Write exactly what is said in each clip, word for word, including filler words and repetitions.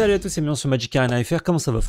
Salut à tous et bienvenue sur Magic Arena F R, comment ça va?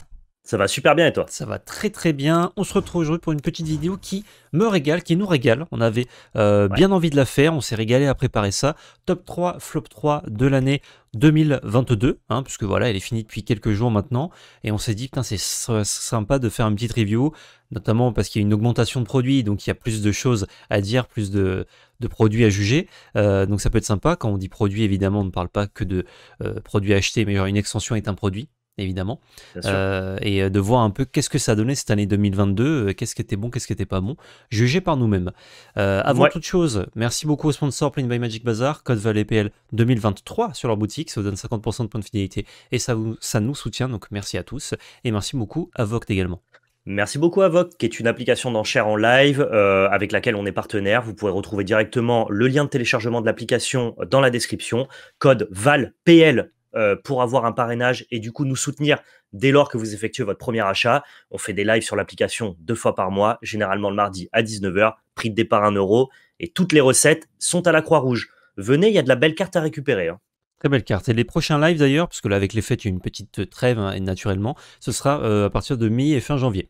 Ça va super bien et toi? Ça va très très bien, on se retrouve aujourd'hui pour une petite vidéo qui me régale, qui nous régale, on avait euh, ouais. bien envie de la faire, on s'est régalé à préparer ça, top trois, flop trois de l'année deux mille vingt-deux, hein, puisque voilà, elle est finie depuis quelques jours maintenant, et on s'est dit putain c'est sympa de faire une petite review, notamment parce qu'il y a une augmentation de produits, donc il y a plus de choses à dire, plus de, de produits à juger, euh, donc ça peut être sympa. Quand on dit produits, évidemment on ne parle pas que de euh, produits achetés, mais genre une extension est un produit, évidemment, euh, et de voir un peu qu'est-ce que ça donnait cette année deux mille vingt-deux, euh, qu'est-ce qui était bon, qu'est-ce qui n'était pas bon, jugé par nous-mêmes. Euh, avant ouais. toute chose, merci beaucoup aux sponsors Play-in by Magic Bazaar, code V A L P L deux mille vingt-trois sur leur boutique, ça vous donne cinquante pour cent de points de fidélité et ça, vous, ça nous soutient, donc merci à tous et merci beaucoup à Voggt également. Merci beaucoup à Voggt, qui est une application d'enchères en live euh, avec laquelle on est partenaire. Vous pouvez retrouver directement le lien de téléchargement de l'application dans la description, code V A L P L Euh, pour avoir un parrainage et du coup nous soutenir dès lors que vous effectuez votre premier achat. On fait des lives sur l'application deux fois par mois, généralement le mardi à dix-neuf heures, prix de départ un euro, et toutes les recettes sont à la Croix-Rouge. Venez, il y a de la belle carte à récupérer. Hein. Très belle carte. Et les prochains lives d'ailleurs, parce que là avec les fêtes, il y a une petite trêve, hein, et naturellement, ce sera euh, à partir de mi et fin janvier.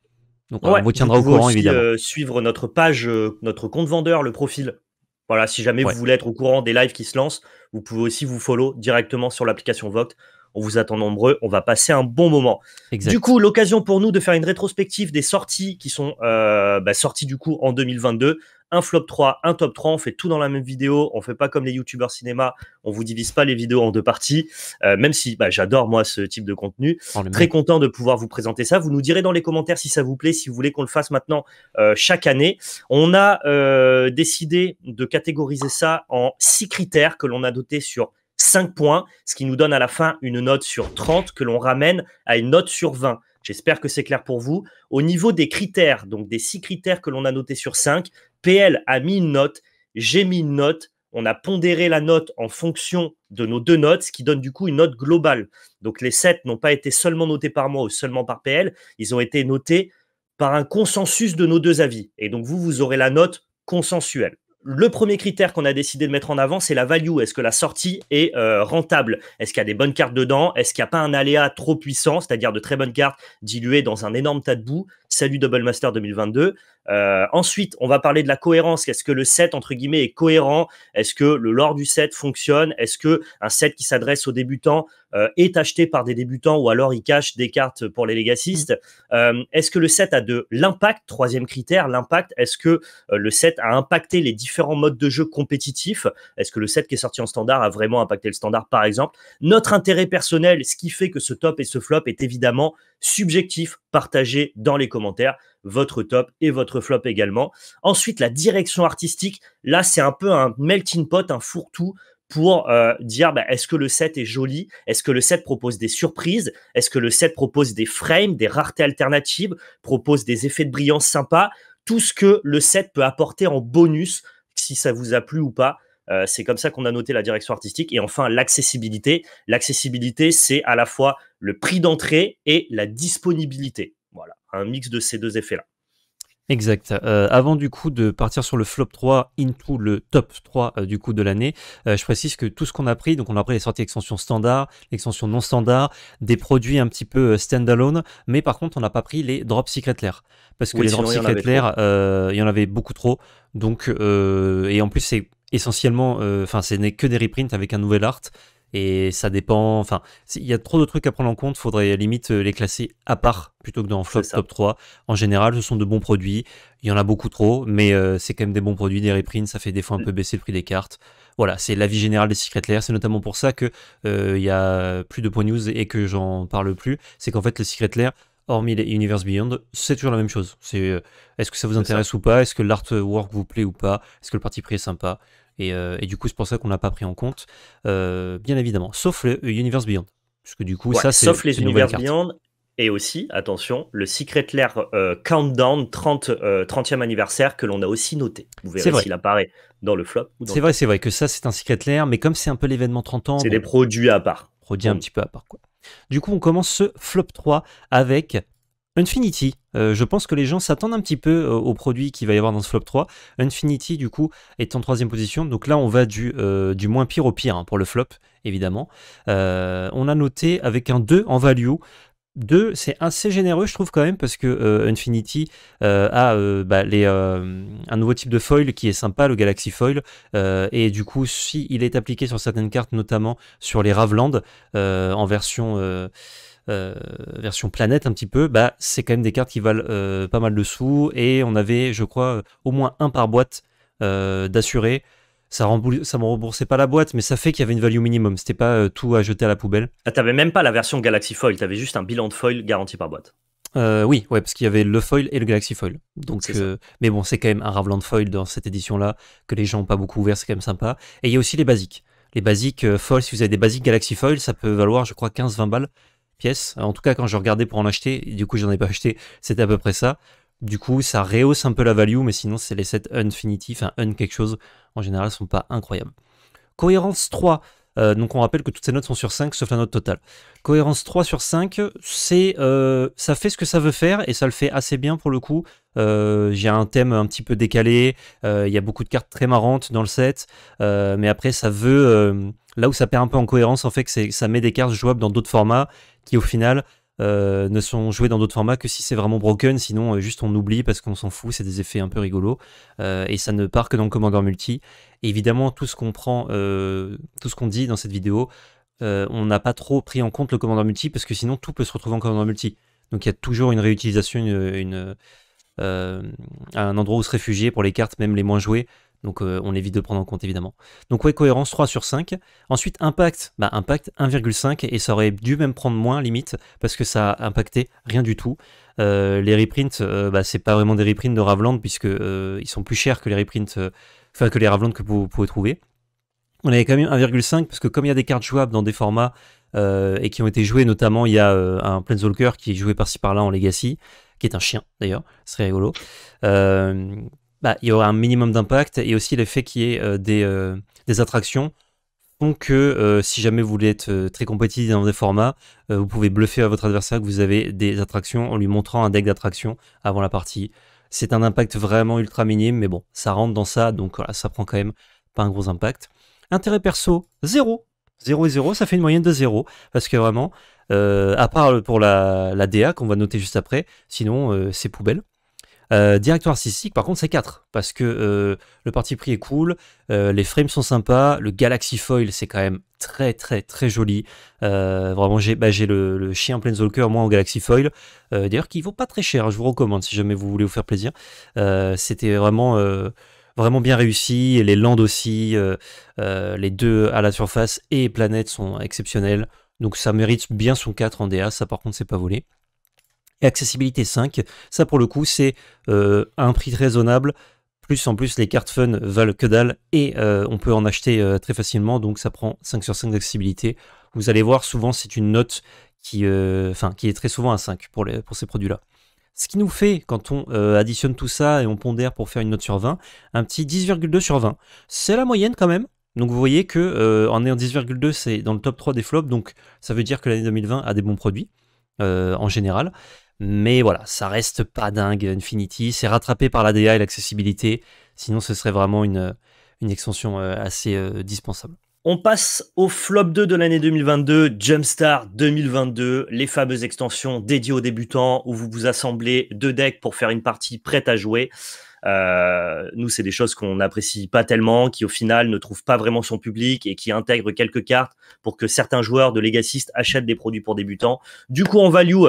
Donc ouais, on vous tiendra au courant aussi, évidemment. Euh, suivre notre page, euh, notre compte vendeur, le profil. Voilà, si jamais ouais. vous voulez être au courant des lives qui se lancent, vous pouvez aussi vous follow directement sur l'application Voggt. On vous attend nombreux, on va passer un bon moment. Exact. Du coup, l'occasion pour nous de faire une rétrospective des sorties qui sont euh, bah, sorties du coup en deux mille vingt-deux. Un flop trois, un top trois, on fait tout dans la même vidéo. On ne fait pas comme les youtubeurs cinéma, on ne vous divise pas les vidéos en deux parties. Euh, même si bah, j'adore moi ce type de contenu. Oh, Très mec. content de pouvoir vous présenter ça. Vous nous direz dans les commentaires si ça vous plaît, si vous voulez qu'on le fasse maintenant euh, chaque année. On a euh, décidé de catégoriser ça en six critères que l'on a dotés sur cinq points, ce qui nous donne à la fin une note sur trente que l'on ramène à une note sur vingt. J'espère que c'est clair pour vous. Au niveau des critères, donc des six critères que l'on a notés sur cinq, P L a mis une note, j'ai mis une note, on a pondéré la note en fonction de nos deux notes, ce qui donne du coup une note globale. Donc les sept n'ont pas été seulement notés par moi ou seulement par P L, ils ont été notés par un consensus de nos deux avis. Et donc vous, vous aurez la note consensuelle. Le premier critère qu'on a décidé de mettre en avant, c'est la value. Est-ce que la sortie est euh, rentable? Est-ce qu'il y a des bonnes cartes dedans? Est-ce qu'il n'y a pas un aléa trop puissant, c'est-à-dire de très bonnes cartes diluées dans un énorme tas de boue? Salut Double Master deux mille vingt-deux. Euh, ensuite, on va parler de la cohérence. Est-ce que le set, entre guillemets, est cohérent? Est-ce que le lore du set fonctionne? Est-ce qu'un set qui s'adresse aux débutants euh, est acheté par des débutants ou alors il cache des cartes pour les légacistes? euh, Est-ce que le set a de l'impact? Troisième critère, l'impact. Est-ce que euh, le set a impacté les différents modes de jeu compétitifs? Est-ce que le set qui est sorti en standard a vraiment impacté le standard, par exemple? Notre intérêt personnel, ce qui fait que ce top et ce flop est évidemment subjectif. Partagez dans les commentaires votre top et votre flop également. Ensuite, la direction artistique. Là, c'est un peu un melting pot, un fourre-tout pour euh, dire bah, est-ce que le set est joli? Est-ce que le set propose des surprises? Est-ce que le set propose des frames, des raretés alternatives? Propose des effets de brillance sympas? Tout ce que le set peut apporter en bonus, si ça vous a plu ou pas. Euh, c'est comme ça qu'on a noté la direction artistique. Et enfin, l'accessibilité. L'accessibilité, c'est à la fois le prix d'entrée et la disponibilité. Voilà, un mix de ces deux effets-là. Exact. Euh, avant du coup de partir sur le flop trois into le top trois euh, du coup de l'année, euh, je précise que tout ce qu'on a pris, donc on a pris les sorties extensions standard, extensions non standard, des produits un petit peu standalone, mais par contre on n'a pas pris les drops Secret Lair, parce que oui, les drops Secret Lair, euh, il y en avait beaucoup trop, donc euh, et en plus c'est essentiellement, enfin euh, ce n'est que des reprints avec un nouvel art. Et ça dépend, enfin, il y a trop de trucs à prendre en compte, faudrait limite les classer à part plutôt que dans flop top trois. En général, ce sont de bons produits, il y en a beaucoup trop, mais euh, c'est quand même des bons produits, des reprints, ça fait des fois un peu baisser le prix des cartes. Voilà, c'est l'avis général des Secret Lair, c'est notamment pour ça qu'il n'y a plus de point news et que j'en parle plus, c'est qu'en fait les Secret Lair, hormis les Universe Beyond, c'est toujours la même chose. C'est euh, est-ce que ça vous intéresse ça. ou pas, est-ce que l'artwork vous plaît ou pas, est-ce que le parti pris est sympa? Et, euh, et du coup, c'est pour ça qu'on n'a pas pris en compte, euh, bien évidemment, sauf le Universe Beyond. Puisque du coup, ouais, ça, c'est sauf les Universe Beyond, et aussi, attention, le Secret Lair euh, Countdown trente, euh, trentième anniversaire que l'on a aussi noté. Vous verrez s'il apparaît dans le flop. C'est vrai, c'est vrai que ça, c'est un Secret Lair, mais comme c'est un peu l'événement trente ans. C'est bon, des produits à part. Produits mmh. un petit peu à part, quoi. Du coup, on commence ce flop trois avec Unfinity, euh, je pense que les gens s'attendent un petit peu euh, au produit qu'il va y avoir dans ce flop trois. Unfinity, du coup, est en troisième position. Donc là, on va du, euh, du moins pire au pire hein, pour le flop, évidemment. Euh, on a noté avec un deux en value. deux, c'est assez généreux, je trouve, quand même, parce que euh, Unfinity euh, a euh, bah, les, euh, un nouveau type de foil qui est sympa, le Galaxy Foil, euh, et du coup, si il est appliqué sur certaines cartes, notamment sur les Raveland, euh, en version... Euh, Euh, version planète un petit peu, bah c'est quand même des cartes qui valent euh, pas mal de sous, et on avait je crois au moins un par boîte euh, d'assuré. Ça ne remboursait pas la boîte, mais ça fait qu'il y avait une value minimum, c'était pas euh, tout à jeter à la poubelle. Ah, t'avais même pas la version Galaxy Foil, t'avais juste un bilan de foil garanti par boîte. Euh, oui, ouais, parce qu'il y avait le foil et le Galaxy Foil. Donc, euh, mais bon, c'est quand même un Raveland Foil dans cette édition là que les gens n'ont pas beaucoup ouvert, c'est quand même sympa. Et il y a aussi les basiques, les basiques euh, foil. Si vous avez des basiques Galaxy Foil, ça peut valoir je crois quinze vingt balles pièce. En tout cas, quand je regardais pour en acheter, du coup, j'en ai pas acheté, c'était à peu près ça. Du coup, ça rehausse un peu la value, mais sinon, c'est les sets Unfinity, enfin, Un quelque chose, en général, sont pas incroyables. Cohérence trois, euh, donc on rappelle que toutes ces notes sont sur cinq, sauf la note totale. Cohérence trois sur cinq, c'est, euh, ça fait ce que ça veut faire, et ça le fait assez bien pour le coup. Euh, j'ai un thème un petit peu décalé, il euh, y a beaucoup de cartes très marrantes dans le set, euh, mais après, ça veut... Euh, là où ça perd un peu en cohérence, en fait, que ça met des cartes jouables dans d'autres formats qui, au final, euh, ne sont jouées dans d'autres formats que si c'est vraiment broken. Sinon, euh, juste on oublie parce qu'on s'en fout. C'est des effets un peu rigolos. Euh, et ça ne part que dans le Commander Multi. Et évidemment, tout ce qu'on prend, euh, tout ce qu'on dit dans cette vidéo, euh, on n'a pas trop pris en compte le Commander Multi parce que sinon, tout peut se retrouver en Commander Multi. Donc, il y a toujours une réutilisation, une, une, euh, un endroit où se réfugier pour les cartes, même les moins jouées. Donc euh, on évite de prendre en compte évidemment. Donc ouais, cohérence trois sur cinq. Ensuite Impact, bah Impact un virgule cinq, et ça aurait dû même prendre moins limite parce que ça a impacté rien du tout. Euh, les reprints, euh, bah, c'est pas vraiment des reprints de Raveland puisque euh, ils sont plus chers que les reprints, euh, enfin que les Raveland que vous, vous pouvez trouver. On avait quand même un virgule cinq parce que comme il y a des cartes jouables dans des formats euh, et qui ont été jouées, notamment il y a euh, un Planeswalker qui est joué par-ci par-là en Legacy, qui est un chien d'ailleurs, ce serait rigolo. Euh, Bah, il y aura un minimum d'impact, et aussi l'effet qu'il y ait euh, des, euh, des attractions font que euh, si jamais vous voulez être euh, très compétitif dans des formats, euh, vous pouvez bluffer à votre adversaire que vous avez des attractions en lui montrant un deck d'attractions avant la partie. C'est un impact vraiment ultra minime, mais bon, ça rentre dans ça, donc voilà, ça prend quand même pas un gros impact. Intérêt perso, zéro. zéro et zéro, ça fait une moyenne de zéro, parce que vraiment, euh, à part pour la, la D A qu'on va noter juste après, sinon euh, c'est poubelle. Euh, directoire artistique, par contre, c'est quatre, parce que euh, le parti pris est cool, euh, les frames sont sympas, le Galaxy Foil, c'est quand même très, très, très joli. Euh, vraiment, j'ai bah, le, le chien Planeswalker, moi, en Galaxy Foil, euh, d'ailleurs, qui ne vaut pas très cher, je vous recommande, si jamais vous voulez vous faire plaisir. Euh, C'était vraiment, euh, vraiment bien réussi, et les lands aussi, euh, euh, les deux à la surface et planète sont exceptionnels, donc ça mérite bien son quatre en D A, ça, par contre, c'est pas volé. Et accessibilité cinq, ça pour le coup c'est euh, un prix raisonnable, plus en plus les cartes fun valent que dalle et euh, on peut en acheter euh, très facilement, donc ça prend cinq sur cinq d'accessibilité. Vous allez voir souvent c'est une note qui, euh, qui est très souvent à cinq pour, les, pour ces produits là. Ce qui nous fait, quand on euh, additionne tout ça et on pondère pour faire une note sur vingt, un petit dix virgule deux sur vingt, c'est la moyenne quand même. Donc vous voyez que euh, en ayant dix virgule deux c'est dans le top trois des flops, donc ça veut dire que l'année deux mille vingt a des bons produits euh, en général. Mais voilà, ça reste pas dingue, Unfinity. C'est rattrapé par la D A et l'accessibilité. Sinon, ce serait vraiment une, une extension assez euh, dispensable. On passe au flop deux de l'année deux mille vingt-deux, Jumpstart deux mille vingt-deux, les fameuses extensions dédiées aux débutants où vous vous assemblez deux decks pour faire une partie prête à jouer. Euh, nous, c'est des choses qu'on n'apprécie pas tellement, qui au final ne trouvent pas vraiment son public et qui intègrent quelques cartes pour que certains joueurs de Legacy achètent des produits pour débutants. Du coup, en value,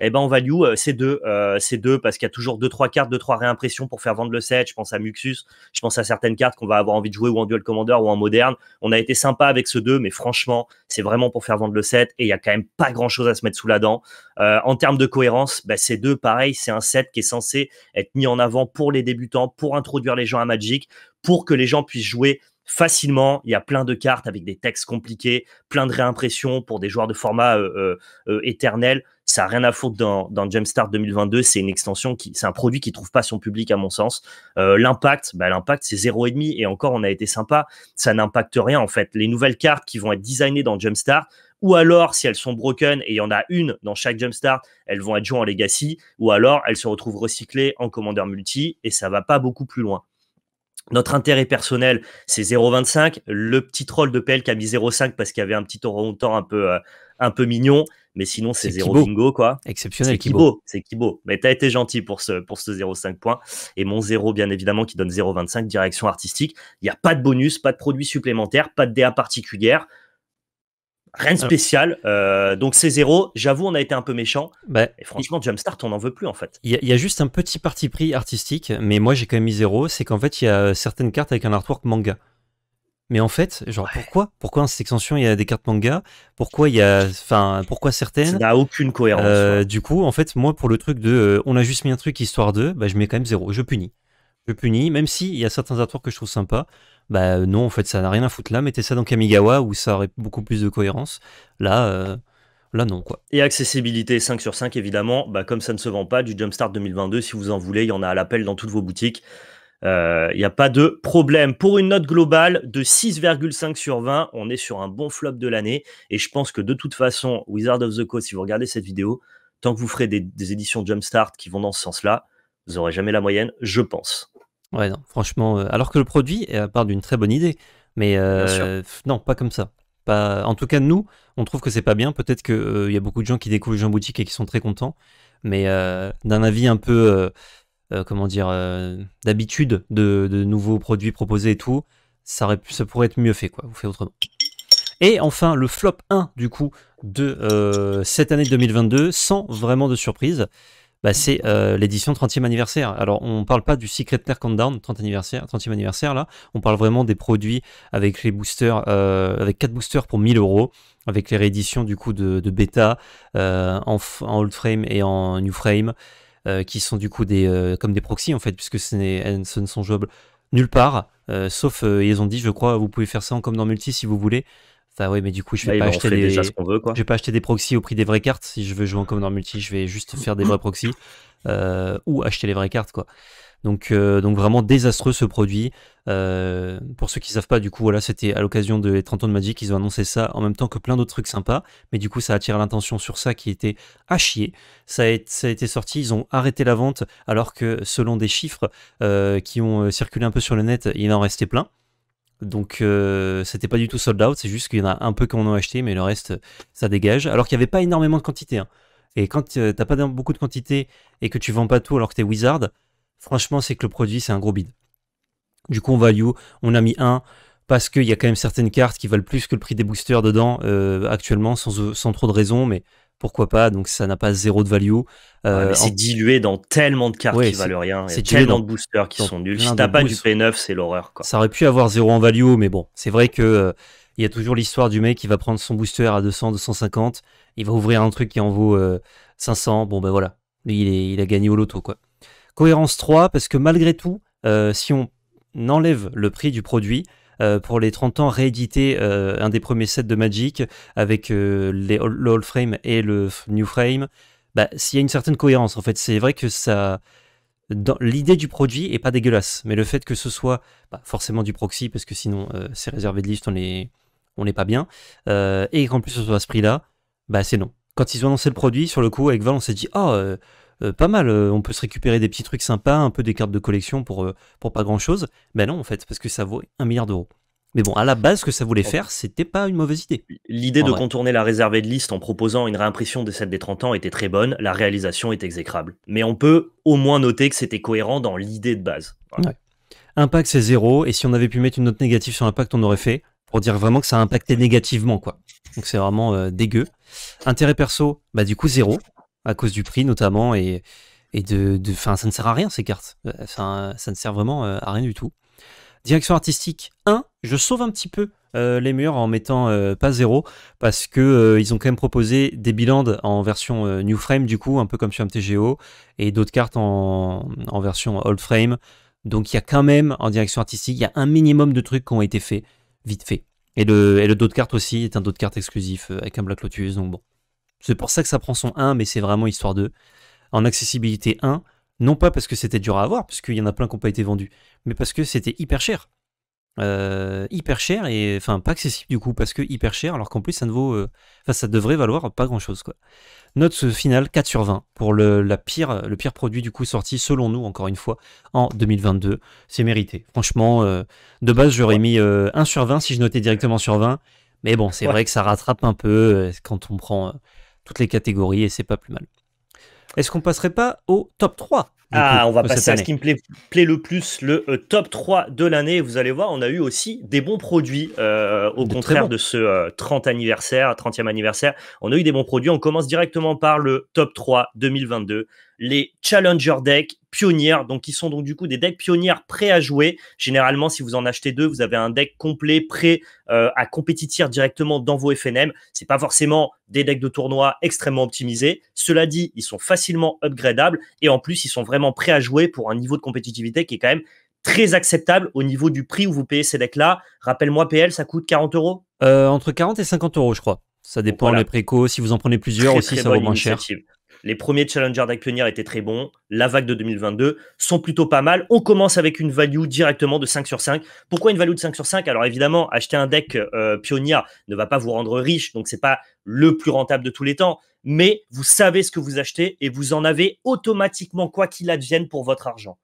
eh ben, en value, c'est deux, euh, c'est deux parce qu'il y a toujours deux, trois cartes, deux, trois réimpressions pour faire vendre le set. Je pense à Muxus, je pense à certaines cartes qu'on va avoir envie de jouer ou en Duel Commander ou en moderne. On a été sympa avec ce deux, mais franchement, c'est vraiment pour faire vendre le set et il y a quand même pas grand chose à se mettre sous la dent. Euh, en termes de cohérence, ben, c'est deux, pareil, c'est un set qui est censé être mis en avant pour les débutants, pour introduire les gens à Magic, pour que les gens puissent jouer facilement. Il y a plein de cartes avec des textes compliqués, plein de réimpressions pour des joueurs de format euh, euh, éternel. Ça n'a rien à foutre dans, dans Jumpstart deux mille vingt-deux. C'est une extension, qui, c'est un produit qui ne trouve pas son public à mon sens. Euh, l'impact, bah, l'impact, c'est zéro virgule cinq. Et encore, on a été sympa. Ça n'impacte rien en fait. Les nouvelles cartes qui vont être designées dans Jumpstart, ou alors, si elles sont broken et il y en a une dans chaque Jumpstart, elles vont être jouées en Legacy, ou alors elles se retrouvent recyclées en Commander Multi et ça ne va pas beaucoup plus loin. Notre intérêt personnel, c'est zéro virgule vingt-cinq. Le petit troll de P L qui a mis zéro virgule cinq parce qu'il y avait un petit orang-outan un peu, euh, un peu mignon, mais sinon, c'est zéro bingo, quoi. Exceptionnel, Kibo. C'est Kibo. Mais tu as été gentil pour ce, pour ce zéro virgule cinq points. Et mon zéro, bien évidemment, qui donne zéro virgule vingt-cinq, direction artistique. Il n'y a pas de bonus, pas de produits supplémentaires, pas de D A particulière. Rien de spécial, euh, donc c'est zéro. J'avoue, on a été un peu méchant. Bah, et franchement, Jumpstart, on n'en veut plus en fait. Il y, y a juste un petit parti pris artistique, mais moi j'ai quand même mis zéro. C'est qu'en fait, il y a certaines cartes avec un artwork manga. Mais en fait, genre, ouais. pourquoi Pourquoi dans cette extension, il y a des cartes manga? Pourquoi il y a. Enfin, pourquoi certaines? Ça n'a aucune cohérence. Euh, ouais. Du coup, en fait, moi pour le truc de. Euh, on a juste mis un truc histoire de. Bah, je mets quand même zéro. Je punis. Je punis, même s'il y a certains artworks que je trouve sympas. Bah non, en fait, ça n'a rien à foutre là. Mettez ça dans Kamigawa où ça aurait beaucoup plus de cohérence. Là, euh, là non, quoi. Et accessibilité cinq sur cinq, évidemment. Bah, comme ça ne se vend pas, du Jumpstart deux mille vingt-deux, si vous en voulez, il y en a à l'appel dans toutes vos boutiques. Il euh, n'y a pas de problème. Pour une note globale de six virgule cinq sur vingt, on est sur un bon flop de l'année. Et je pense que de toute façon, Wizard of the Coast, si vous regardez cette vidéo, tant que vous ferez des, des éditions Jumpstart qui vont dans ce sens-là, vous n'aurez jamais la moyenne, je pense. Ouais, non, franchement, euh, alors que le produit est à part d'une très bonne idée, mais euh, non, pas comme ça. Pas, en tout cas, nous, on trouve que c'est pas bien. Peut-être qu'il euh, y a beaucoup de gens qui découvrent le jeu en boutique et qui sont très contents, mais euh, d'un avis un peu, euh, euh, comment dire, euh, d'habitude de, de nouveaux produits proposés et tout, ça, aurait pu, ça pourrait être mieux fait, quoi. Vous faites autrement. Et enfin, le flop un, du coup, de euh, cette année deux mille vingt-deux, sans vraiment de surprise. Bah, c'est euh, l'édition trentième anniversaire. Alors, on ne parle pas du Secret Lair Countdown, trentième anniversaire, là. On parle vraiment des produits avec les boosters, euh, avec quatre boosters pour mille euros, avec les rééditions du coup de, de bêta euh, en, en old frame et en new frame, euh, qui sont du coup des, euh, comme des proxys, en fait, puisque ce, ce ne sont jouables nulle part, euh, sauf, euh, ils ont dit, je crois, vous pouvez faire ça en comme dans multi si vous voulez. Enfin, ouais, mais du coup, je vais, là, pas acheter des... déjà ce qu'on veut, quoi. Je vais pas acheter des proxys au prix des vraies cartes. Si je veux jouer en Commander Multi, je vais juste faire des vrais proxys euh, ou acheter les vraies cartes, quoi. Donc, euh, donc vraiment désastreux ce produit. Euh, pour ceux qui savent pas, du coup, voilà, c'était à l'occasion des trente ans de Magic, ils ont annoncé ça en même temps que plein d'autres trucs sympas. Mais du coup, ça attire l'attention sur ça qui était à chier. Ça a été, ça a été sorti, ils ont arrêté la vente alors que selon des chiffres euh, qui ont circulé un peu sur le net, il en restait plein. Donc euh, c'était pas du tout sold out, c'est juste qu'il y en a un peu qu'on a acheté, mais le reste ça dégage. Alors qu'il n'y avait pas énormément de quantité. Hein. Et quand euh, t'as pas beaucoup de quantité et que tu vends pas tout alors que t'es Wizard, franchement c'est que le produit c'est un gros bide. Du coup on value, on a mis un parce qu'il y a quand même certaines cartes qui valent plus que le prix des boosters dedans euh, actuellement sans, sans trop de raison, mais pourquoi pas, donc ça n'a pas zéro de value. Euh, ouais, c'est en... dilué dans tellement de cartes ouais, qui valent rien, c'est tellement dans... de boosters qui sont nuls. Si t'as pas boost. Du P neuf, c'est l'horreur. Ça aurait pu avoir zéro en value, mais bon, c'est vrai que euh, y a toujours l'histoire du mec qui va prendre son booster à deux cents, deux cent cinquante, il va ouvrir un truc qui en vaut euh, cinq cents, bon ben voilà, lui il, est, il a gagné au loto, quoi. Cohérence trois, parce que malgré tout, euh, si on enlève le prix du produit, Euh, pour les trente ans, rééditer euh, un des premiers sets de Magic avec euh, les, le old frame et le new frame, bah, s'il y a une certaine cohérence, en fait, c'est vrai que ça, l'idée du produit est pas dégueulasse, mais le fait que ce soit bah, forcément du proxy, parce que sinon euh, c'est réservé de liste, on n'est on est pas bien, euh, et qu'en plus ce soit à ce prix-là, bah, c'est non. Quand ils ont annoncé le produit, sur le coup, avec Val, on s'est dit « Ah, oh, euh, euh, pas mal, euh, on peut se récupérer des petits trucs sympas, un peu des cartes de collection pour, euh, pour pas grand-chose. » Ben non, en fait, parce que ça vaut un milliard d'euros. Mais bon, à la base, ce que ça voulait faire, c'était pas une mauvaise idée. L'idée de vrai. Contourner la réservée de liste en proposant une réimpression des sets des trente ans était très bonne, la réalisation est exécrable. Mais on peut au moins noter que c'était cohérent dans l'idée de base. Voilà. Ouais. Impact, c'est zéro, et si on avait pu mettre une note négative sur l'impact, on aurait fait, pour dire vraiment que ça a impacté négativement, quoi. Donc c'est vraiment euh, dégueu. Intérêt perso, bah du coup zéro, à cause du prix notamment, et, et de, de, fin, ça ne sert à rien ces cartes, ça, ça ne sert vraiment à rien du tout. Direction artistique un, je sauve un petit peu euh, les murs en mettant euh, pas zéro, parce que euh, ils ont quand même proposé des bilans en version euh, new frame du coup, un peu comme sur M T G O, et d'autres cartes en, en version old frame, Donc il y a quand même, en direction artistique, il y a un minimum de trucs qui ont été faits, vite fait. Et le, et le dos de carte aussi est un dos de carte exclusif avec un Black Lotus. Donc bon, c'est pour ça que ça prend son un, mais c'est vraiment histoire de. En accessibilité un, non pas parce que c'était dur à avoir, parce qu'il y en a plein qui n'ont pas été vendus, mais parce que c'était hyper cher. Euh, hyper cher et enfin pas accessible du coup parce que hyper cher alors qu'en plus ça ne vaut enfin euh, ça devrait valoir pas grand chose quoi. Note finale quatre sur vingt pour le, la pire, le pire produit du coup sorti selon nous encore une fois en deux mille vingt-deux. C'est mérité franchement. Euh, de base j'aurais mis euh, un sur vingt si je notais directement sur vingt, mais bon c'est ouais. Vrai que ça rattrape un peu euh, quand on prend euh, toutes les catégories et c'est pas plus mal. Est-ce qu'on passerait pas au top trois? Ah, on va passer à ce qui me plaît, plaît le plus, le euh, top trois de l'année. Vous allez voir, on a eu aussi des bons produits, euh, au de contraire bon. de ce euh, trentième anniversaire. On a eu des bons produits. On commence directement par le top trois deux mille vingt-deux. Les Challenger Decks pionnières, donc qui sont donc du coup des decks pionnières prêts à jouer. Généralement, si vous en achetez deux, vous avez un deck complet prêt euh, à compétitir directement dans vos F N M. C'est pas forcément des decks de tournoi extrêmement optimisés. Cela dit, ils sont facilement upgradables et en plus, ils sont vraiment prêts à jouer pour un niveau de compétitivité qui est quand même très acceptable au niveau du prix où vous payez ces decks-là. Rappelle-moi, P L, ça coûte quarante euros euh, entre quarante et cinquante euros, je crois. Ça dépend voilà. Les préco. Si vous en prenez plusieurs très, aussi, très ça vaut moins cher. Les premiers Challenger Deck Pionnier étaient très bons. La vague de deux mille vingt-deux sont plutôt pas mal. On commence avec une value directement de cinq sur cinq. Pourquoi une value de cinq sur cinq? Alors évidemment, acheter un deck euh, Pionnier ne va pas vous rendre riche. Donc, ce n'est pas le plus rentable de tous les temps. Mais vous savez ce que vous achetez et vous en avez automatiquement, quoi qu'il advienne, pour votre argent.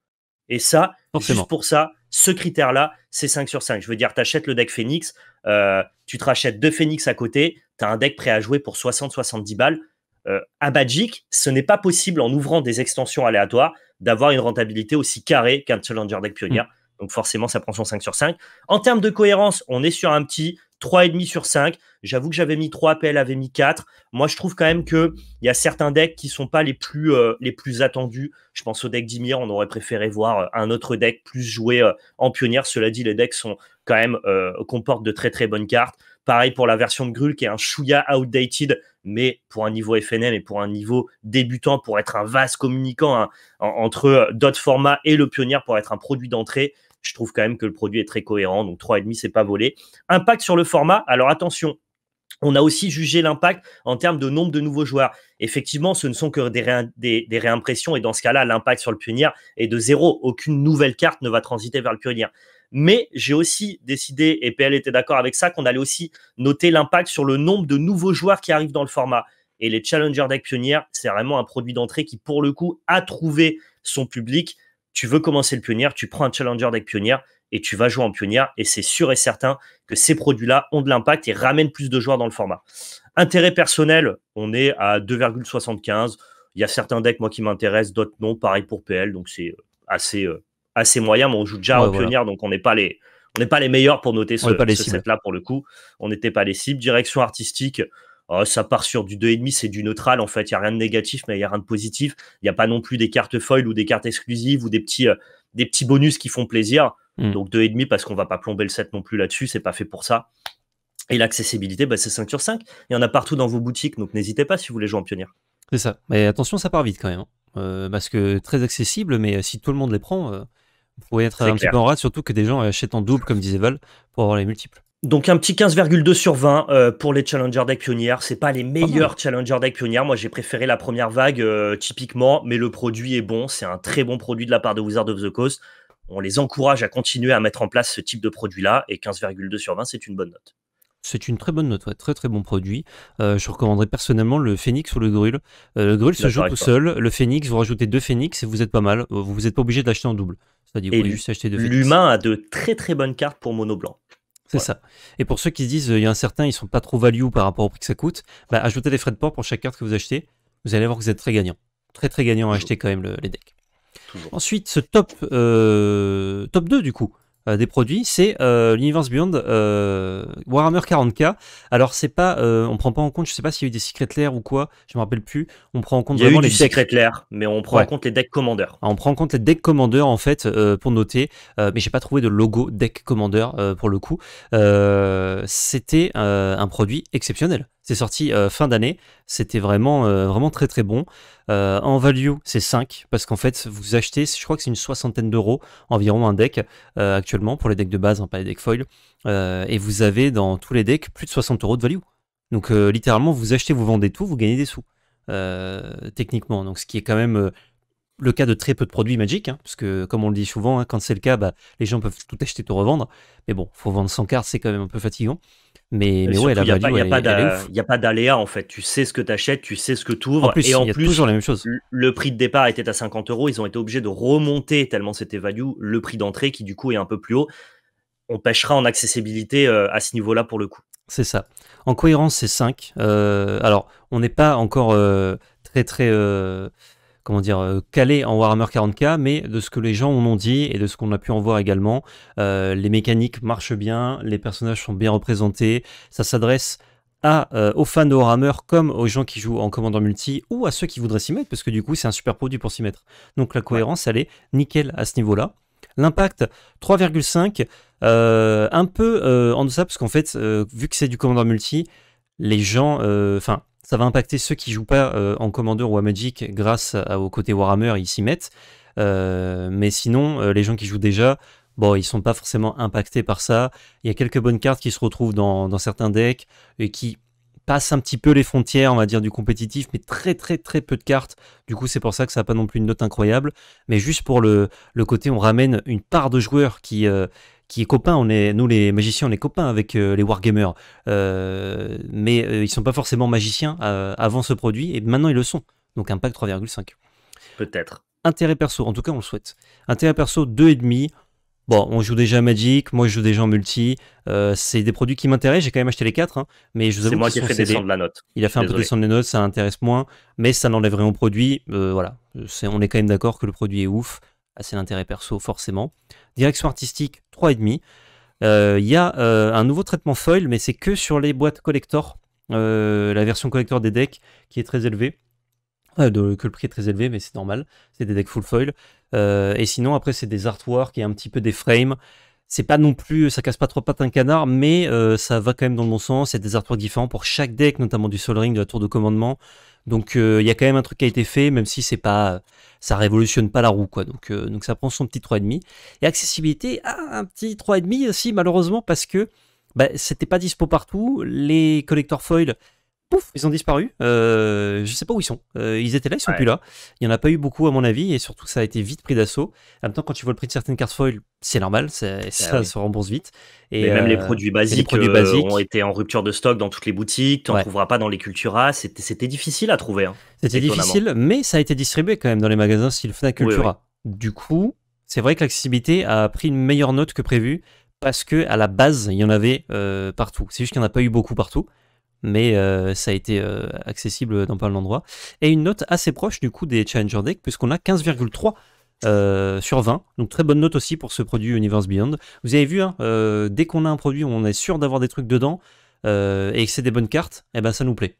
Et ça, forcément. Juste pour ça, ce critère-là, c'est cinq sur cinq. Je veux dire, tu achètes le deck Phoenix, euh, tu te rachètes deux Phoenix à côté, tu as un deck prêt à jouer pour soixante à soixante-dix balles. Euh, à Magic, ce n'est pas possible en ouvrant des extensions aléatoires d'avoir une rentabilité aussi carrée qu'un Challenger Deck Pionnier. Mmh. Donc forcément, ça prend son cinq sur cinq. En termes de cohérence, on est sur un petit trois virgule cinq sur cinq. J'avoue que j'avais mis trois, P L avait mis quatre. Moi, je trouve quand même qu'il y a certains decks qui ne sont pas les plus, euh, les plus attendus. Je pense au deck d'Ymir, on aurait préféré voir un autre deck plus joué euh, en pionnière. Cela dit, les decks sont quand même euh, comportent de très très bonnes cartes. Pareil pour la version de Grul qui est un chouïa outdated, mais pour un niveau F N M et pour un niveau débutant, pour être un vaste communicant hein, en, entre d'autres formats et le pionnier pour être un produit d'entrée, je trouve quand même que le produit est très cohérent. Donc trois virgule cinq, c'est pas volé. Impact sur le format. Alors attention, on a aussi jugé l'impact en termes de nombre de nouveaux joueurs. Effectivement, ce ne sont que des, ré des, des réimpressions et dans ce cas-là, l'impact sur le pionnier est de zéro. Aucune nouvelle carte ne va transiter vers le pionnier. Mais j'ai aussi décidé, et P L était d'accord avec ça, qu'on allait aussi noter l'impact sur le nombre de nouveaux joueurs qui arrivent dans le format. Et les Challenger Deck Pionnières, c'est vraiment un produit d'entrée qui, pour le coup, a trouvé son public. Tu veux commencer le pionnier, tu prends un Challenger Deck Pionnière et tu vas jouer en pionnier. Et c'est sûr et certain que ces produits-là ont de l'impact et ramènent plus de joueurs dans le format. Intérêt personnel, on est à deux virgule soixante-quinze. Il y a certains decks, moi, qui m'intéressent, d'autres non. Pareil pour P L, donc c'est assez... Euh, assez moyen, mais on joue déjà ouais, en pionnier, voilà. Donc on n'est pas les on n'est pas les meilleurs pour noter ce, ce set-là pour le coup. On n'était pas les cibles. Direction artistique, oh, ça part sur du deux virgule cinq, c'est du neutral en fait. Il n'y a rien de négatif, mais il n'y a rien de positif. Il n'y a pas non plus des cartes foil ou des cartes exclusives ou des petits, euh, des petits bonus qui font plaisir. Mm. Donc deux virgule cinq parce qu'on ne va pas plomber le set non plus là-dessus, c'est pas fait pour ça. Et l'accessibilité, bah, c'est cinq sur cinq. Il y en a partout dans vos boutiques, donc n'hésitez pas si vous voulez jouer en pionnier. C'est ça. Mais attention, ça part vite quand même. Euh, parce que très accessible, mais si tout le monde les prend... Euh... Vous pouvez être un clair. Petit peu en rade, surtout que des gens achètent en double, comme disait Val, pour avoir les multiples. Donc un petit quinze virgule deux sur vingt euh, pour les Challenger Deck Pionnières. Ce n'est pas les meilleurs oh Challenger Deck Pionnières. Moi, j'ai préféré la première vague euh, typiquement, mais le produit est bon. C'est un très bon produit de la part de Wizards of the Coast. On les encourage à continuer à mettre en place ce type de produit-là. Et quinze virgule deux sur vingt, c'est une bonne note. C'est une très bonne note, ouais. Très très bon produit. Euh, je recommanderais personnellement le Phoenix ou le Grul. Euh, le Grul se joue tout seul. Le Phoenix, vous rajoutez deux Phoenix et vous êtes pas mal. Vous n'êtes pas obligé de l'acheter en double. C'est-à-dire vous pouvez juste acheter deux Phoenix. L'humain a de très très bonnes cartes pour mono blanc. C'est ouais. ça. Et pour ceux qui se disent, il y a un certain, ils ne sont pas trop value par rapport au prix que ça coûte, bah, ajoutez des frais de port pour chaque carte que vous achetez. Vous allez voir que vous êtes très gagnant. Très très gagnant Toujours. à acheter quand même le, les decks. Toujours. Ensuite, ce top, euh, top deux du coup. Euh, des produits, c'est euh, l'Universe Beyond euh, Warhammer quarante K. Alors, c'est pas, euh, on prend pas en compte, je sais pas s'il y a eu des Secret Lair ou quoi, je me rappelle plus. On prend en compte Il y vraiment a eu les Secret Lair, mais on prend ouais. en compte les decks Commander. On prend en compte les decks Commander en fait euh, pour noter, euh, mais j'ai pas trouvé de logo deck Commander euh, pour le coup. Euh, C'était euh, un produit exceptionnel. C'est sorti euh, fin d'année, c'était vraiment, euh, vraiment très très bon. Euh, en value, c'est cinq, parce qu'en fait, vous achetez, je crois que c'est une soixantaine d'euros environ un deck euh, actuellement, pour les decks de base, hein, pas les decks foil, euh, et vous avez dans tous les decks plus de soixante euros de value. Donc euh, littéralement, vous achetez, vous vendez tout, vous gagnez des sous, euh, techniquement. Donc ce qui est quand même... Euh, le cas de très peu de produits Magic, hein, parce que comme on le dit souvent, hein, quand c'est le cas, bah, les gens peuvent tout acheter, tout revendre. Mais bon, faut vendre cent cartes, c'est quand même un peu fatigant. Mais, mais ouais, la value, il n'y a pas d'aléa en fait. Tu sais ce que tu achètes, tu sais ce que tu ouvres. En plus, et en y a plus, toujours la même chose. Le prix de départ était à cinquante euros. Ils ont été obligés de remonter tellement c'était value le prix d'entrée qui du coup est un peu plus haut. On pêchera en accessibilité euh, à ce niveau-là pour le coup. C'est ça. En cohérence, c'est cinq. Euh, alors, on n'est pas encore euh, très très... Euh... comment dire, calé en Warhammer quarante K, mais de ce que les gens en ont dit et de ce qu'on a pu en voir également, euh, les mécaniques marchent bien, les personnages sont bien représentés, ça s'adresse à euh, aux fans de Warhammer comme aux gens qui jouent en commandant multi ou à ceux qui voudraient s'y mettre, parce que du coup c'est un super produit pour s'y mettre. Donc la cohérence, elle est nickel à ce niveau-là. L'impact, trois virgule cinq, euh, un peu euh, en deçà, parce qu'en fait, euh, vu que c'est du commandant multi, les gens, enfin, euh, ça va impacter ceux qui jouent pas euh, en commandeur ou à Magic grâce à, au côté Warhammer, ils s'y mettent. Euh, mais sinon, euh, les gens qui jouent déjà, bon, ils sont pas forcément impactés par ça. Il y a quelques bonnes cartes qui se retrouvent dans, dans certains decks et qui passent un petit peu les frontières, on va dire, du compétitif, mais très très très peu de cartes. Du coup, c'est pour ça que ça n'a pas non plus une note incroyable. Mais juste pour le, le côté, on ramène une part de joueurs qui... Euh, qui est copain, on est, nous les magiciens, on est copains avec euh, les wargamers, euh, mais euh, ils sont pas forcément magiciens euh, avant ce produit, et maintenant ils le sont, donc impact trois virgule cinq. Peut-être. Intérêt perso, en tout cas on le souhaite. Intérêt perso deux virgule cinq, bon, on joue déjà Magic, moi je joue déjà en multi, euh, c'est des produits qui m'intéressent, j'ai quand même acheté les quatre, hein, mais je vous avoue que c'est moi qui ai fait descendre la note. Il a fait un peu descendre les notes, ça intéresse moins, mais ça n'enlève rien au produit, euh, voilà, est, on est quand même d'accord que le produit est ouf. C'est l'intérêt perso, forcément. Direction artistique, trois virgule cinq. Il euh, y a euh, un nouveau traitement foil, mais c'est que sur les boîtes collector. Euh, la version collector des decks qui est très élevée. Euh, de, que le prix est très élevé, mais c'est normal. C'est des decks full foil. Euh, et sinon, après, c'est des artworks et un petit peu des frames. C'est pas non plus, ça casse pas trois pattes un canard, mais euh, ça va quand même dans le bon sens. Il y a des artworks différents pour chaque deck, notamment du Sol Ring, de la tour de commandement. Donc il euh, y a quand même un truc qui a été fait, même si c'est pas, ça révolutionne pas la roue, quoi. Donc, euh, donc ça prend son petit trois virgule cinq. Et accessibilité, ah, un petit trois virgule cinq aussi, malheureusement, parce que bah, c'était pas dispo partout. Les collector foil, pouf, ils ont disparu. Euh, je sais pas où ils sont. Euh, ils étaient là, ils sont ouais. plus là. Il y en a pas eu beaucoup, à mon avis, et surtout ça a été vite pris d'assaut. En même temps, quand tu vois le prix de certaines cartes foil, c'est normal, ça, ça oui. se rembourse vite. Et mais même euh, les produits basiques, les produits basiques euh, ont été en rupture de stock dans toutes les boutiques, tu n'en ouais. trouveras pas dans les Cultura, c'était difficile à trouver. Hein, c'était difficile, mais ça a été distribué quand même dans les magasins style Fnac Cultura. Oui, oui. Du coup, c'est vrai que l'accessibilité a pris une meilleure note que prévu, parce qu'à la base, il y en avait euh, partout. C'est juste qu'il n'y en a pas eu beaucoup partout, mais euh, ça a été euh, accessible dans pas mal d'endroits. Et une note assez proche du coup des Challenger Deck, puisqu'on a quinze virgule trois. Euh, sur vingt, donc très bonne note aussi pour ce produit Universe Beyond. Vous avez vu, hein, euh, dès qu'on a un produit où on est sûr d'avoir des trucs dedans euh, et que c'est des bonnes cartes, eh ben ça nous plaît.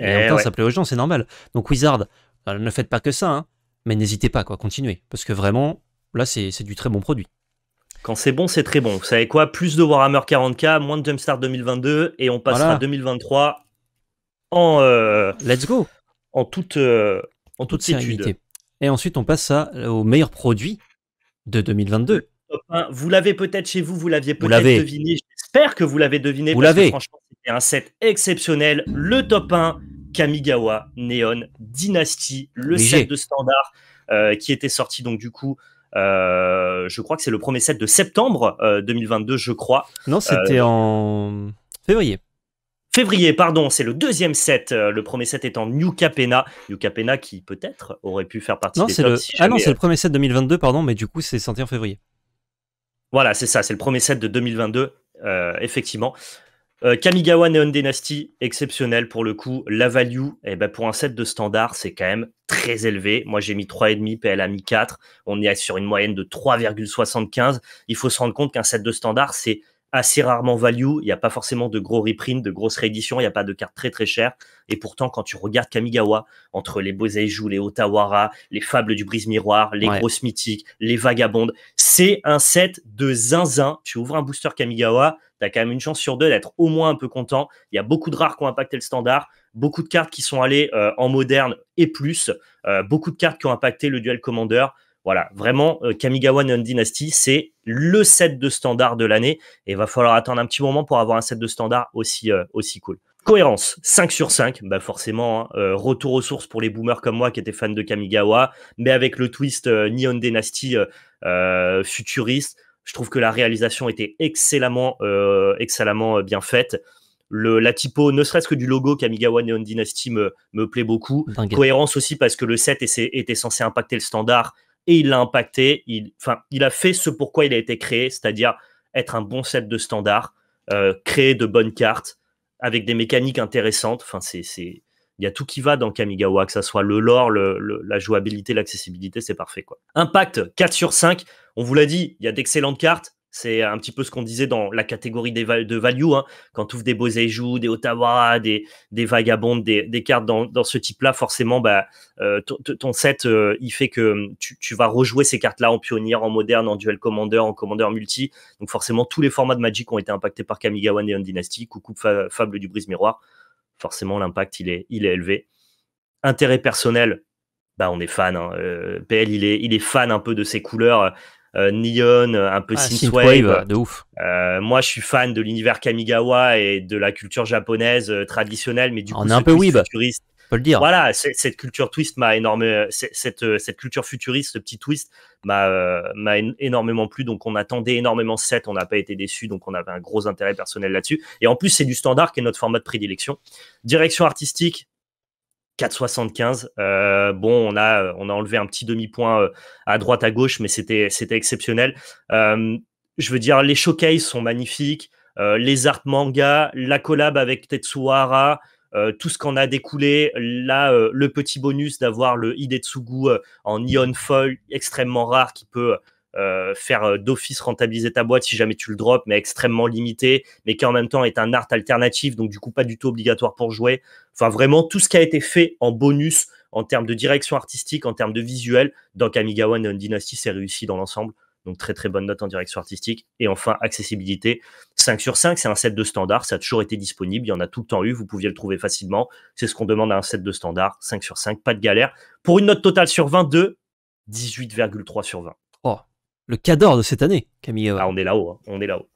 Et, et en même temps, ouais. ça plaît aux gens, c'est normal. Donc Wizard, alors, ne faites pas que ça, hein, mais n'hésitez pas, quoi, continuez, parce que vraiment, là c'est du très bon produit. Quand c'est bon, c'est très bon. Vous savez quoi, plus de Warhammer quarante K, moins de Jumpstart deux mille vingt-deux, et on passera voilà. deux mille vingt-trois en euh, let's go, en toute euh, en toute, toute sérénité. Et ensuite, on passe à, au meilleur produit de deux mille vingt-deux. Vous l'avez peut-être chez vous, vous l'aviez peut-être deviné. J'espère que vous l'avez deviné. Vous l'avez. Franchement, c'était un set exceptionnel. Le top un, Kamigawa Neon Dynasty, le Léger. set de standard euh, qui était sorti, donc du coup, euh, je crois que c'est le premier set de septembre euh, deux mille vingt-deux, je crois. Non, c'était euh, en février. Février, pardon, c'est le deuxième set. Le premier set étant New Capenna. New Capenna qui, peut-être, aurait pu faire partie non, des tops. Le... Si ah non, c'est le premier set deux mille vingt-deux, pardon, mais du coup, c'est sorti en février. Voilà, c'est ça, c'est le premier set de deux mille vingt-deux, euh, effectivement. Euh, Kamigawa Neon Dynasty, exceptionnel pour le coup. La value, eh ben, pour un set de standard, c'est quand même très élevé. Moi, j'ai mis trois virgule cinq, P L a mis quatre. On est sur une moyenne de trois virgule soixante-quinze. Il faut se rendre compte qu'un set de standard, c'est assez rarement value, il n'y a pas forcément de gros reprints, de grosses rééditions, il n'y a pas de cartes très très chères. Et pourtant, quand tu regardes Kamigawa, entre les Bōseiju, les Otawara, les Fables du Brise-Miroir, les ouais. grosses mythiques, les Vagabondes, c'est un set de zinzin. Tu ouvres un booster Kamigawa, tu as quand même une chance sur deux d'être au moins un peu content. Il y a beaucoup de rares qui ont impacté le standard, beaucoup de cartes qui sont allées euh, en moderne et plus, euh, beaucoup de cartes qui ont impacté le duel commander. Voilà, vraiment, euh, Kamigawa Neon Dynasty, c'est le set de standard de l'année et il va falloir attendre un petit moment pour avoir un set de standard aussi, euh, aussi cool. Cohérence, cinq sur cinq, bah forcément, hein, euh, retour aux sources pour les boomers comme moi qui étaient fans de Kamigawa, mais avec le twist euh, Neon Dynasty euh, euh, futuriste, je trouve que la réalisation était excellemment, euh, excellemment bien faite. Le, la typo, ne serait-ce que du logo Kamigawa Neon Dynasty me, me plaît beaucoup. Dingue. Cohérence aussi parce que le set était, était censé impacter le standard et il l'a impacté. Il, enfin, il a fait ce pourquoi il a été créé, c'est-à-dire être un bon set de standard, euh, créer de bonnes cartes avec des mécaniques intéressantes. Enfin, c'est, c'est... Il y a tout qui va dans Kamigawa, que ce soit le lore, le, le, la jouabilité, l'accessibilité, c'est parfait, quoi. Impact, quatre sur cinq. On vous l'a dit, il y a d'excellentes cartes. C'est un petit peu ce qu'on disait dans la catégorie des va de value. Hein. Quand tu ouvres des Bōseiju, des Otawara, des, des Vagabondes, des, des cartes dans, dans ce type-là, forcément, bah, euh, ton set, euh, il fait que tu, tu vas rejouer ces cartes-là en pionnière, en moderne, en duel commander, en commander multi. Donc forcément, tous les formats de Magic ont été impactés par Kamigawa Neon Dynasty. Coucou fa Fables du Brise-Miroir. Forcément, l'impact, il est, il est élevé. Intérêt personnel, bah, on est fan. Hein. Euh, P L, il est, il est fan un peu de ses couleurs. Euh, Neon, un peu ah, synthwave, synthwave de ouf. Euh, moi je suis fan de l'univers Kamigawa et de la culture japonaise euh, traditionnelle, mais du on coup, est un peu weeb, futuriste, on peut le dire. Voilà, cette culture twist m'a énormément, cette, cette culture futuriste, ce petit twist m'a euh, énormément plu. Donc on attendait énormément set, on n'a pas été déçus, donc on avait un gros intérêt personnel là-dessus. Et en plus, c'est du standard qui est notre format de prédilection. Direction artistique. quatre virgule soixante-quinze. Euh, bon, on a, on a enlevé un petit demi-point à droite, à gauche, mais c'était exceptionnel. Euh, je veux dire, les showcases sont magnifiques. Euh, les arts manga, la collab avec Tetsuo Hara, euh, tout ce qu'on a découlé. Là, euh, le petit bonus d'avoir le Hidetsugu en Neon Foil, extrêmement rare, qui peut euh, faire d'office rentabiliser ta boîte si jamais tu le drops, mais extrêmement limité, mais qui en même temps est un art alternatif, donc du coup pas du tout obligatoire pour jouer. Enfin, vraiment, tout ce qui a été fait en bonus, en termes de direction artistique, en termes de visuel, dans Kamigawa Neon Dynasty, c'est réussi dans l'ensemble. Donc, très, très bonne note en direction artistique. Et enfin, accessibilité. cinq sur cinq, c'est un set de standard. Ça a toujours été disponible. Il y en a tout le temps eu. Vous pouviez le trouver facilement. C'est ce qu'on demande à un set de standard. cinq sur cinq, pas de galère. Pour une note totale sur vingt-deux, dix-huit virgule trois sur vingt. Oh, le cador de cette année, Kamigawa. Ah, on est là-haut. Hein. On est là-haut.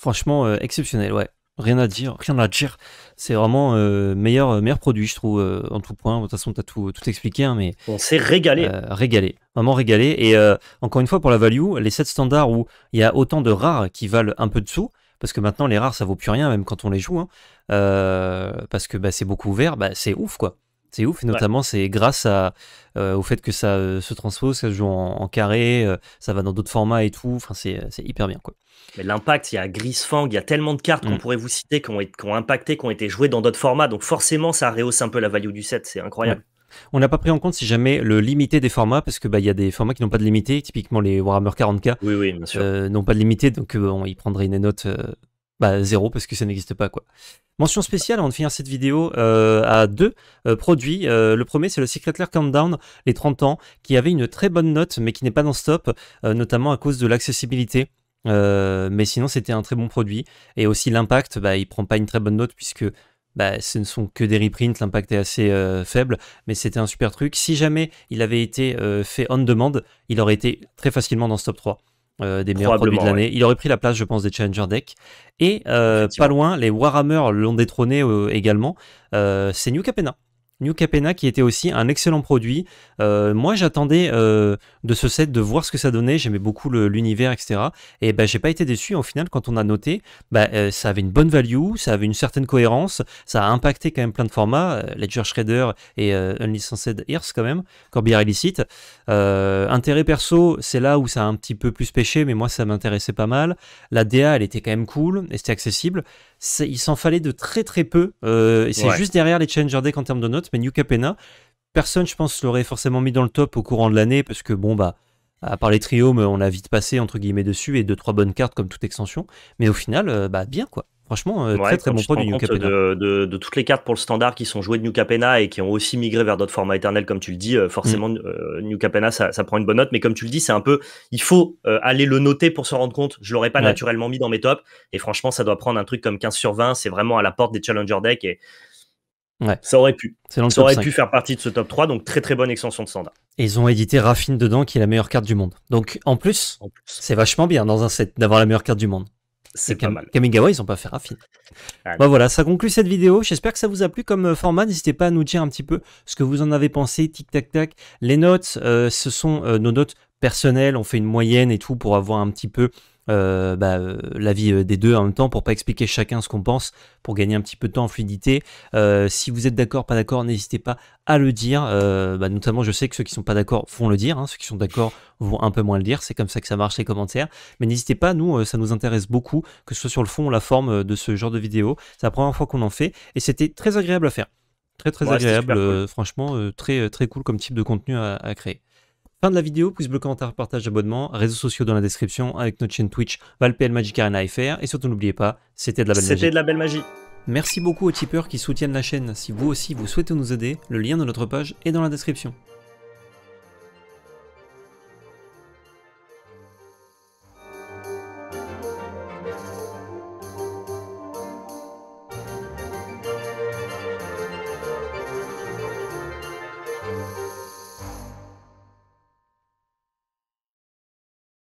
Franchement, euh, exceptionnel, ouais. Rien à dire, rien à dire. C'est vraiment euh, meilleur, meilleur produit, je trouve, euh, en tout point. De toute façon, tu as tout, tout expliqué, hein, mais on s'est régalé. Euh, régalé, vraiment régalé. Et euh, encore une fois, pour la value, les sets standards où il y a autant de rares qui valent un peu de sous, parce que maintenant, les rares, ça vaut plus rien, même quand on les joue, hein, euh, parce que bah, c'est beaucoup ouvert, bah, c'est ouf, quoi. C'est ouf, et notamment, ouais. C'est grâce à, euh, au fait que ça euh, se transpose, ça se joue en, en carré, euh, ça va dans d'autres formats et tout. Enfin, c'est hyper bien, quoi. Mais l'impact, il y a Grisfang, il y a tellement de cartes mmh. qu'on pourrait vous citer, qui ont, qui ont impacté, qui ont été jouées dans d'autres formats. Donc forcément, ça rehausse un peu la value du set. C'est incroyable. Ouais. On n'a pas pris en compte si jamais le limité des formats, parce que bah, y a des formats qui n'ont pas de limité, typiquement les Warhammer quarante K, oui, oui, bien sûr. Euh, n'ont pas de limité, donc bon, ils prendraient une note euh, bah, zéro parce que ça n'existe pas, quoi. Mention spéciale avant de finir cette vidéo euh, à deux euh, produits. Euh, le premier, c'est le Secret Lair Countdown, les trente ans, qui avait une très bonne note, mais qui n'est pas dans Stop, euh, notamment à cause de l'accessibilité. Euh, mais sinon, c'était un très bon produit. Et aussi, l'impact, bah, il prend pas une très bonne note, puisque bah, ce ne sont que des reprints, l'impact est assez euh, faible, mais c'était un super truc. Si jamais il avait été euh, fait on demand, il aurait été très facilement dans Stop trois. Euh, des meilleurs produits de l'année, ouais. Il aurait pris la place, je pense, des Challenger Deck, et euh, pas loin, les Warhammer l'ont détrôné euh, également, euh, c'est New Capenna New Capenna qui était aussi un excellent produit. Euh, moi j'attendais euh, de ce set de voir ce que ça donnait, j'aimais beaucoup l'univers, etc., et bah, j'ai pas été déçu. Au final, quand on a noté, bah, euh, ça avait une bonne value, ça avait une certaine cohérence, ça a impacté quand même plein de formats, euh, Ledger Shredder et euh, Unlicensed Ears quand même, Corbière illicite. Euh, intérêt perso, c'est là où ça a un petit peu plus pêché, mais moi ça m'intéressait pas mal. La D A, elle était quand même cool et c'était accessible. Il s'en fallait de très très peu, euh, c'est ouais. Juste derrière les Challenger Deck en termes de notes, mais New Capenna, personne je pense l'aurait forcément mis dans le top au courant de l'année, parce que bon bah, à part les triomes, on a vite passé entre guillemets dessus, et deux trois bonnes cartes comme toute extension, mais au final, euh, bah bien quoi, Franchement, euh, ouais, très très bon point du New Capenna. De, de, de toutes les cartes pour le standard qui sont jouées de New Capenna et qui ont aussi migré vers d'autres formats éternels, comme tu le dis, euh, forcément, mm. euh, New Capenna, ça, ça prend une bonne note. Mais comme tu le dis, c'est un peu, il faut euh, aller le noter pour se rendre compte. Je l'aurais pas ouais. naturellement mis dans mes tops. Et franchement, ça doit prendre un truc comme quinze sur vingt. C'est vraiment à la porte des Challenger Deck. Et ouais. ça aurait pu. Ça aurait pu faire partie de ce top trois. Donc, très très bonne extension de standard. Et ils ont édité Raffine dedans, qui est la meilleure carte du monde. Donc, en plus, en plus. c'est vachement bien dans un set d'avoir la meilleure carte du monde. C'est pas mal. Kamigawa, ils n'ont pas fait Raffine. Bah voilà, ça conclut cette vidéo. J'espère que ça vous a plu comme format. N'hésitez pas à nous dire un petit peu ce que vous en avez pensé. Tic tac tac. Les notes, euh, ce sont euh, nos notes personnelles. On fait une moyenne et tout pour avoir un petit peu euh, bah, l'avis des deux en même temps, pour pas expliquer chacun ce qu'on pense, pour gagner un petit peu de temps en fluidité. Euh, si vous êtes d'accord, pas d'accord, n'hésitez pas à le dire. Euh, bah, notamment, je sais que ceux qui sont pas d'accord vont le dire. Hein. Ceux qui sont d'accord vont un peu moins le dire. C'est comme ça que ça marche, les commentaires. Mais n'hésitez pas, nous, ça nous intéresse beaucoup, que ce soit sur le fond ou la forme de ce genre de vidéo. C'est la première fois qu'on en fait et c'était très agréable à faire. Très, très ouais, agréable. Euh, cool. Franchement, euh, très, très cool comme type de contenu à, à créer. Fin de la vidéo, pouce bleu, commentaire, partage, abonnement, réseaux sociaux dans la description, avec notre chaîne Twitch, VALPL, Magic Arena F R, et surtout n'oubliez pas, c'était de la belle magie. C'était de la belle magie. Merci beaucoup aux tipeurs qui soutiennent la chaîne. Si vous aussi vous souhaitez nous aider, le lien de notre page est dans la description.